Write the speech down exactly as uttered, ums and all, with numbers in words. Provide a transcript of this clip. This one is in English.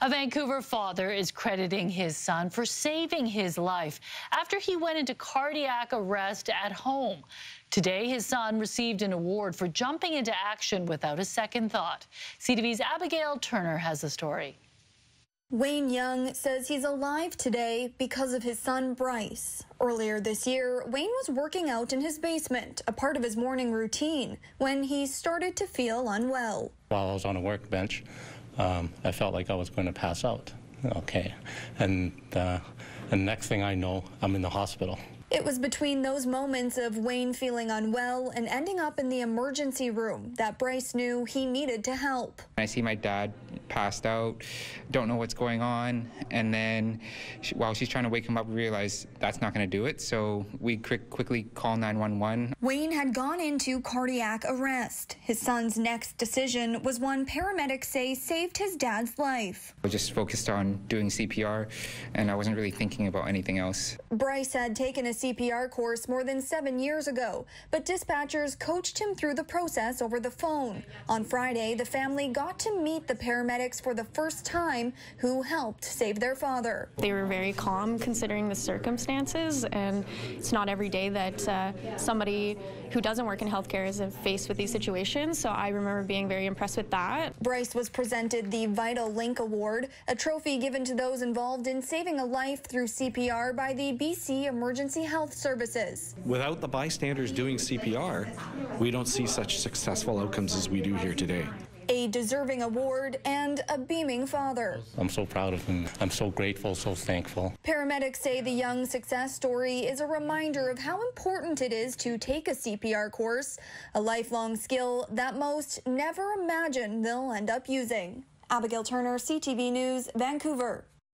A Vancouver father is crediting his son for saving his life after he went into cardiac arrest at home. Today, his son received an award for jumping into action without a second thought. C T V's Abigail Turner has the story. Wayne Young says he's alive today because of his son, Bryce. Earlier this year, Wayne was working out in his basement, a part of his morning routine, when he started to feel unwell. While I was on a workbench, um, I felt like I was going to pass out. Okay. And uh, the next thing I know, I'm in the hospital. It was between those moments of Wayne feeling unwell and ending up in the emergency room that Bryce knew he needed to help. I see my dad passed out, don't know what's going on, and then she, while she's trying to wake him up, we realize that's not going to do it, so we quick, quickly call nine one one. Wayne had gone into cardiac arrest. His son's next decision was one paramedics say saved his dad's life. I was just focused on doing C P R, and I wasn't really thinking about anything else. Bryce had taken a C P R course more than seven years ago, but dispatchers coached him through the process over the phone. On Friday, the family got to meet the paramedics for the first time who helped save their father. They were very calm considering the circumstances, and it's not every day that uh, somebody who doesn't work in healthcare is faced with these situations, so I remember being very impressed with that. Bryce was presented the Vital Link Award, a trophy given to those involved in saving a life through C P R by the B C Emergency Health Services. Without the bystanders doing C P R, we don't see such successful outcomes as we do here today. A deserving award and a beaming father. I'm so proud of him. I'm so grateful, so thankful. Paramedics say the Young success story is a reminder of how important it is to take a C P R course, a lifelong skill that most never imagine they'll end up using. Abigail Turner, C T V News, Vancouver.